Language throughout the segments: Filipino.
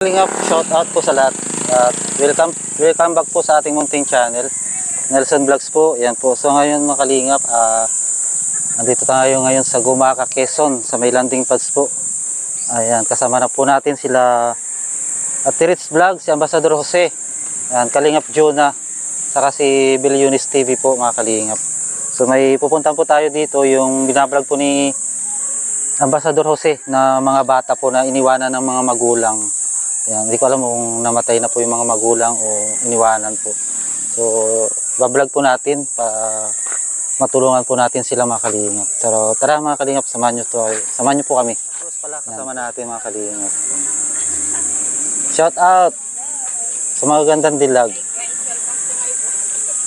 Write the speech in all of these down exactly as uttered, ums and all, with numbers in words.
Kalingap, shout out po sa lahat at welcome, welcome back po sa ating mountain channel Nelson Vlogs po, yan po. So ngayon mga Kalingap, uh, andito tayo ngayon sa Gumaca, Quezon, sa may landing pads po. Ayan, kasama na po natin sila Ate Ritz Vlogs, si Ambassador Jose, ayan, Kalingap Jonah, saka si Bilyonista T V po mga Kalingap. So may pupuntan po tayo dito, yung binablog po ni Ambassador Jose na mga bata po na iniwanan ng mga magulang. Ayan, hindi ko alam kung namatay na po yung mga magulang o iniwanan po. So, bablog po natin pa matulungan po natin sila mga Kalingap. Pero tara mga Kalingap, samahan nyo, to, samahan nyo po kami. Pala, kasama natin mga Kalingap. Shout out sa mga gandang dilag.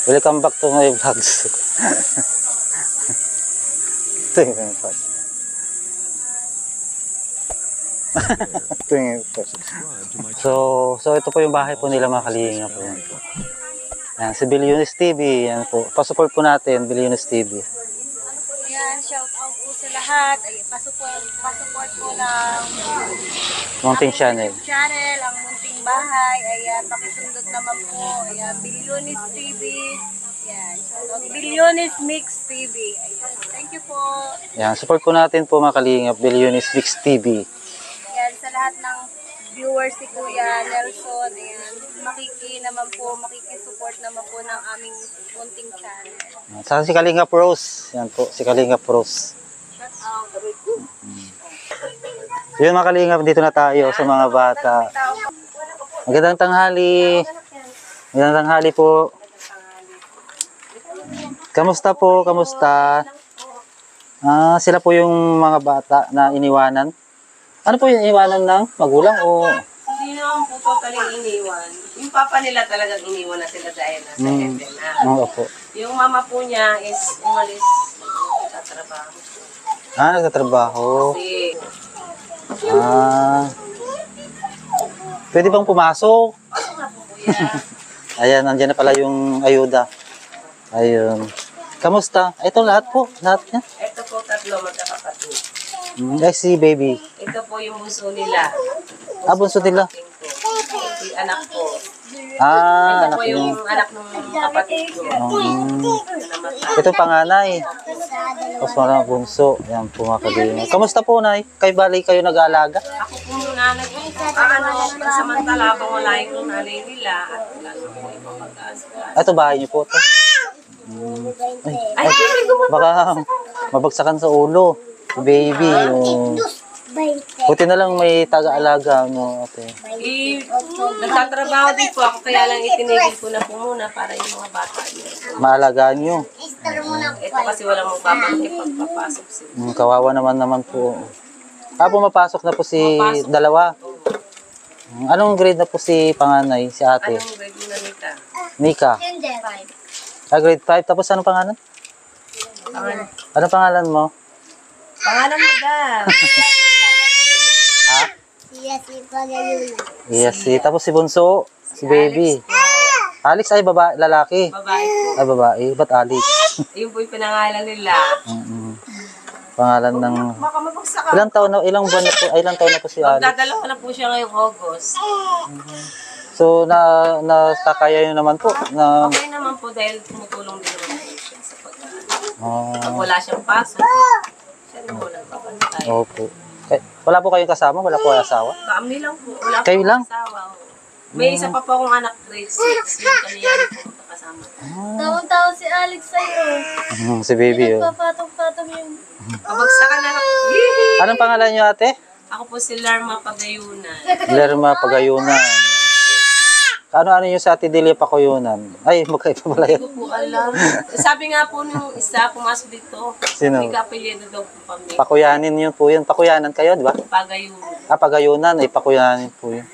Welcome back to my vlogs. Tingnan pa. so, so ito po yung bahay po nila mga Kalinga po. Yan, si Bilyonista T V, yan po. Pasupport po natin, Bilyonista T V. Ayan, shout out po sa lahat. Ay, pasupport, pasupport po ng Mountain Channel. Channel, ang munting bahay. Ayan, pakisundot naman po. Ayan, Bilyonista T V. Ayan, shout out Bilyonista Mix T V. Ayan, thank you po. Ayan, support po natin po mga Kalinga, Bilyonista Mix T V. Sa lahat ng viewers ni Kuya Nelson, ayan, makiki naman po, makikisupport naman po ng aming munting channel. Saan si Kalinga Pros? Yan po, si Kalinga Pros. Shout out. Yun mga Kalinga, dito na tayo sa mga bata. Magandang tanghali. Magandang tanghali po. Kamusta po, kamusta? Ah, sila po yung mga bata na iniwanan. Ano po yung iniwanan ng magulang o? Hindi naman po totaling iniwan. Yung papa nila talagang iniwan na sila dahil nasa mm. heaven na. Oo po. Yung mama po niya is umalis sa trabaho. Ah, nagtatrabaho. Kasi... Ah. Pwede bang pumasok? Pasok na po kuya. Ayan, nandiyan na pala yung ayuda. Ayun. Kamusta? Ito lahat po? Lahat niya? Ito po tatlo magkakapatid. Yesi Baby. Ito po yung bunso nila. Bunso ah, bunso nila? Si anak ko. Ah, ito anak po yung niyo. Anak ng kapatid ko. Um, ito panganay. Tapos mga bunso. Yan po mga Kalingap. Kamusta po, Nay? Kay Balay kayo nag-aalaga? Ako po yung nanay ko. Ano, pansamantala pang wala yung nanay nila. At wala nung po yung mag-aasala. Ito bahay niyo po ito? Hmm. Ay, ay, ay, baka mabagsakan sa ulo. Baby, yung... Buti na lang may taga-alaga mo, ate. Eh, nagtatrabaho din po ako, kaya lang itinigil ko na po muna para yung mga bata niyo. Maalagaan nyo. Ito kasi walang magpapanghi pagpapasok sila. Mm, kawawa naman naman po. Ah, pumapasok na po si pumapasok dalawa. Anong grade na po si panganay, si ate? Anong grade na Nika? Nika? Ah, grade five. Tapos anong pangalan? Pangalan. Anong pangalan mo? Pangalan mo ba? Ha? Yesi Pagayuna. Yesi. Tapos si Bunso, si, si Baby. Alex, Alex ay babae, lalaki. Babae po. Ay babae. Ba't Alex? Ayun po yung pinangalan nila. Mm -hmm. Pangalan ng... Baka mabagsakan. Ilang taon na, ilang buwan na po, ay ilang taon na po si Alex? Magdadalawa na po siya ngayong August. Mm -hmm. So, na, nakakaya yun naman po? Na... Okay naman po dahil tumutulong din naman siya sa pag-aaral. Oh. Pag wala siyang pasok. Opo. Okay. Wala po kayong kasama? Wala po kayong asawa? Kami lang po. Wala po kayong asawa. May mm. isa pa po akong anak, grade six. Yung kami yan po kasama. Ah. Tawang-tawa si Alex sa'yo. Mm, si Baby. Pinagpapatong-patong yung... Kabagsakan na lang. Anong pangalan niyo, ate? Ako po si Lerma Pagayunan. Lerma Pagayunan. Ano-ano yung sa ati Dilip ako yunan? Ay, magkaiba pala yun. Hindi ko po alam. Sabi nga po nung isa, pumasok dito. Sino? May kapilyedo daw po kami. Pakuyanin yun po yun. Pakuyanan kayo, di ba? Pagayunan. Ah, Pagayunan. Ay, pakuyanin po yun.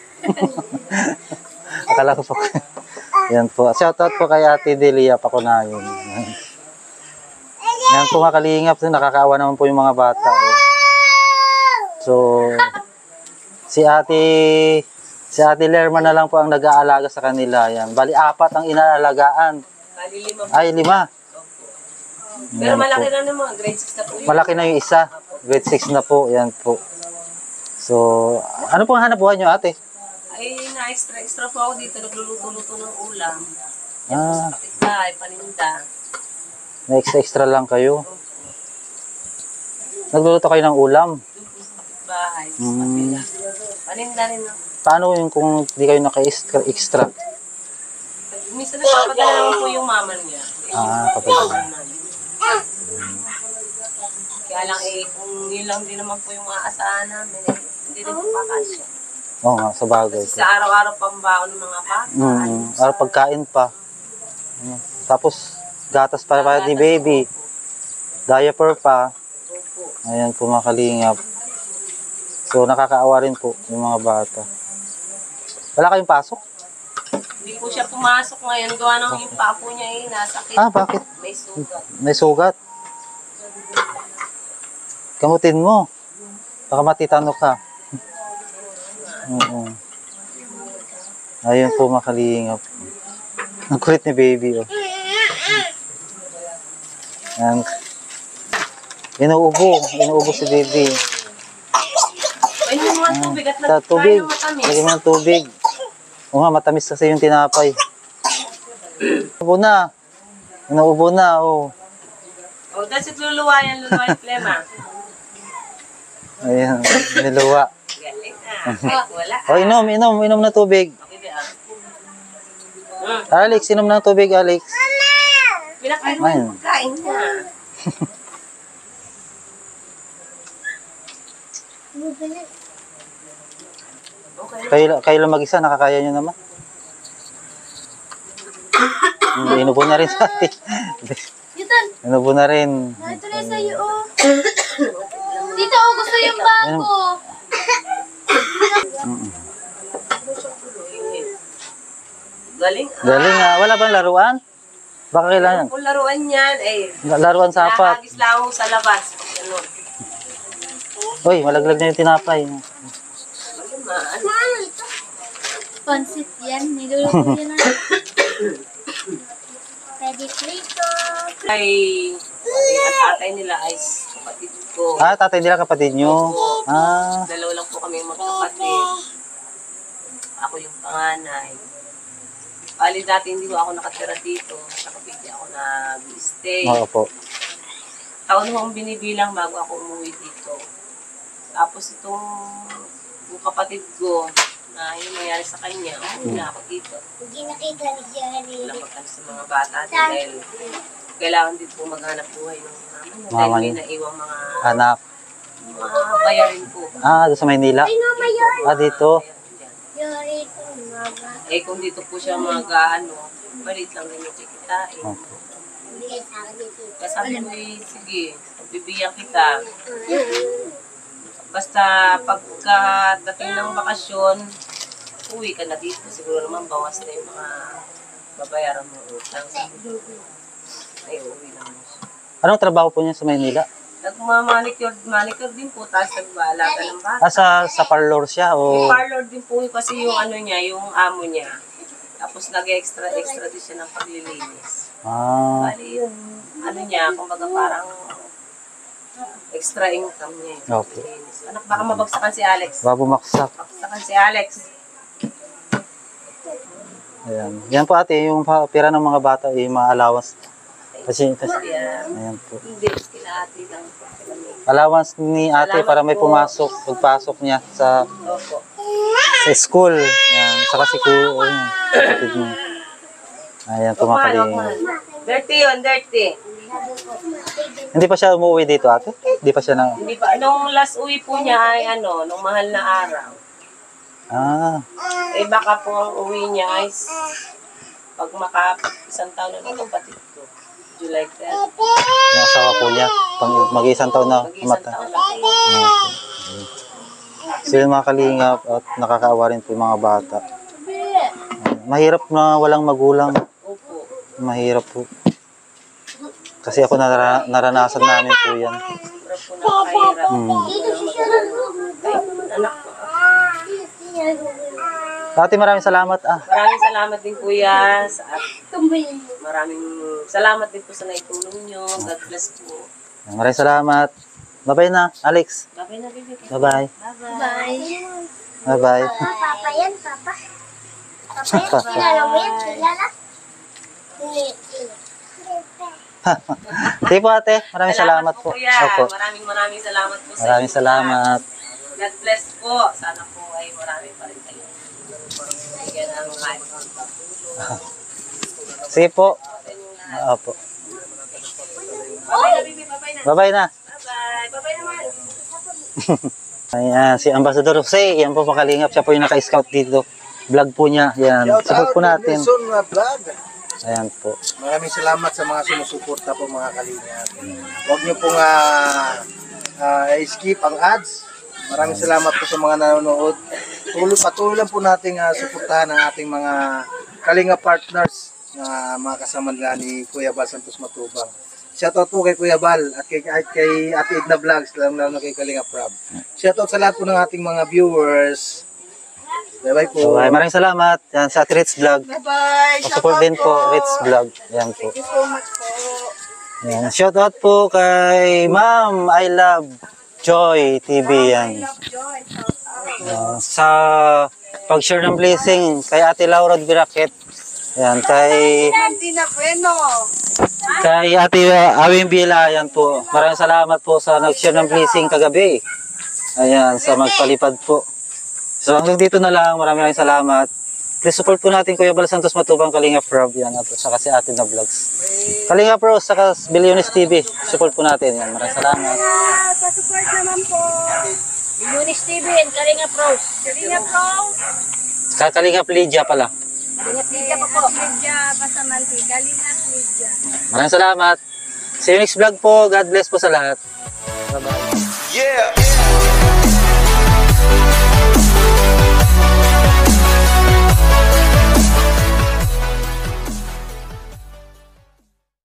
Akala ko po. Yan po. Shoutout po kay ati Dilip ako na yun. Yan po mga Kalingap. Nakakaawa naman po yung mga bata. Eh. So, si ati... Si Ate Lerma na lang po ang nag-aalaga sa kanila. Yan. Bali, apat ang inaalagaan. Bali, lima. Ay, lima. Okay. Pero yan malaki po na naman. grade six na po yun. Malaki na yung isa. grade six na po. Yan po. So, ano pong hanap buhay nyo, ate? Ay, na-extra-extra po ako dito. Nagluluto-luto ng ulam. Ah. Sa kapitbahay, paninda. Na-extra-extra lang kayo? Okay. Nagluluto kayo ng ulam? Dito sa kapitbahay. Mm. Paninda rin ako. Paano yun kung hindi kayo naka-extra? Minsan nagpapadala naman po yung mama niya. Ah, kapadala. Kaya lang eh, kung yun lang din naman po yung aasaan namin, eh, hindi rin po pakasya. Oo nga, sa bagay. Kasi sa araw-araw pambao ng mga bata. Mm, araw pagkain pa. Mm. Tapos, gatas para para ni baby. Diaper pa. Ayan, kumakalingap. So, nakakaawa rin po yung mga bata. Wala kayong pasok? Hindi po siya pumasok ngayon. Gawa nang yung papo niya eh, nasakit. Ah, bakit? May sugat. May sugat? Gamutin mo. Baka matitano ka. Oo. Ayun po, makalingap. Ang kulit ni baby, oh. Ayan. Inuubo. Inuubo si baby. Ayun yung mga tubig at nagkakayo matamis. Ayun yung mga tubig. O nga, matamis kasi yung tinapay. Inuubo na. Inuubo na, oh. Oh, that's it, luluwa yan, luluwa yung plema. Ayan, niluwa. Galing na. Wala. O, inom, inom, inom na tubig. Alex, inom na tubig, Alex. Mama! Pinakain mo yung pagkain na. Kayo, kayo lang mag-isa, nakakaya nyo naman. Inubo na rin sa atin. Inubo na rin. Ito na sa'yo, oh. Dito, oh, gusto yung bago. Galing, ah. Galing, ah. Wala bang laruan? Baka kailangan. Kung laruan yan, eh. Laruan sa apat. Nakagis lang sa labas. Uy, malaglag na yung tinapay. Pansit yan. Niluluto yan na. Pwede prito. Ay, tatay nila ay kapatid ko. Ah, tatay nila kapatid nyo? Ah. Dalawa lang po kami magkapatid. Ako yung panganay. Bali dati hindi ko ako nakatira dito. Sa kapitid ako nag-stay. Oo po. Taon mo binibilang bago ako umuwi dito. Tapos itong yung kapatid ko, na yung nangyari sa kanya, umuwi na ako dito. Hindi nakita niya rin. Wala magkano sa mga bata dahil kailangan din po maghanap buhay ng mga mama niya. Dahil may naiwang mga anak. Mga bayarin po. Ah, doon sa Maynila? Ay, no, mayor. Ah, dito? Yori po, mama. Eh, kung dito po siya mag-ano, balit lang din yung kikitain. Okay. Kasabi mo eh, sige, bibigyan kita. Basta pagkadating ng bakasyon, uwi ka na dito. Siguro naman bawas na yung mga babayaran mo utang. Ay, uwi lang mo siya. Anong trabaho po niya sa Maynila? Nagmamanicure, manicure din po. Tapos nagbaalaga ng bata. Ah, sa, sa parlor siya? O... Yung parlor din po kasi yung ano niya, yung amo niya. Tapos nag-extra-extra din siya ng paglilinis. Ah. Bali yun, ano niya, kumbaga parang... Extra income niya. Okay. Anak, baka mabagsakan si Alex. Baka bumaksak. Mabagsakan si Alex. Ayan. Yan po ate, yung pera ng mga bata, yung mga allowance. Kasi, kasi, ayan po. Allowance ni ate para may pumasok, pagpasok niya sa, sa school. Ayan. Saka si kuya. Ayan po makaling. Dirty yun, dirty. Hindi pa siya umuwi dito ate? Hindi pa siya na... Hindi pa. Nung last uwi po niya ay ano, nung mahal na araw. Ah. Eh baka po ang uwi niya ay pag makapag isang taon na ng kapatid ko. July tenth. Yung asawa po niya. Mag-iisang taon na. Mag-iisang taon na. So yung mga kalingap at nakakaawa rin po yung mga bata. Mahirap na walang magulang. Opo. Mahirap po. Kasi ako nara naranasan namin po yan. Hmm. Ate, maraming salamat ah. Maraming salamat din kuya. Sa maraming salamat din po sa naitulong nyo. God bless po. Maraming salamat. Bye-bye na, Alex. Bye-bye na, baby. Bye-bye. Bye-bye. Bye-bye. Papa yan, Papa. Papa yan, kilala mo yan, kilala. Sige po ate, maraming salamat, salamat po. Kuya. Opo. Maraming maraming salamat po sa Maraming salamat. God bless po. Sana po ay maraming pa rin kayo. Sige po. Opo. Bye-bye na. Bye-bye. Bye-bye naman. Ayan, si Ambassador Jose, yan po makalingap. Siya po yung naka-scout dito. Vlog po niya. Ayan, support po natin. Ayan po. Maraming salamat sa mga sumusuporta po mga kalingap. Huwag niyo pong uh, uh, skip ang ads. Maraming salamat po sa mga nanonood. Tuloy, patuloy lang po nating uh, suportahan ang ating mga kalingap partners na uh, mga kasama nila ni Kuya Val Santos Matubang. Shoutout po kay Kuya Val at kay, at kay Ate Edna Vlogs, lalo na kay Kalingap Rab. Shoutout sa lahat po ng ating mga viewers. Bye-bye po. Bye. Maraming salamat. Yan, sa Ate Ritz Vlog. Bye-bye. Support din po, Ritz Vlog. Yan po. Thank you so much po. Yan. Shoutout po kay Ma'am I Love Joy T V. Yan. I Love Joy. Yan. Sa pag-share ng blessing kay Ate Laura Dbirakit. Yan. Kay... Kay Ate Awim Bila, ayan po. Maraming salamat po sa nag-share ng blessing kagabi. Ayan, sa magpalipad po. So hanggang dito na lang, maraming maraming salamat. Please support po natin Kuya Val Santos Matubang, Kalinga Prab, yan. At saka si Ate na Vlogs. Kalinga Pros, saka Bilyonista T V. Support po natin, yan. Maraming salamat. Support naman po. Bilyonista T V and Kalinga Pros. Kalinga Pros. Saka Kalinga Pledia pala. Kalinga Pledia pa po. Pledia, basta manti. Kalinga Pledia. Maraming salamat. Sa Unix Vlog po, God bless po sa lahat. Bye-bye. Yeah!